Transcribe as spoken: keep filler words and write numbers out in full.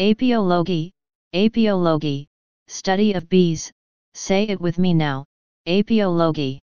Apiology, apiology, study of bees, say it with me now, apiology.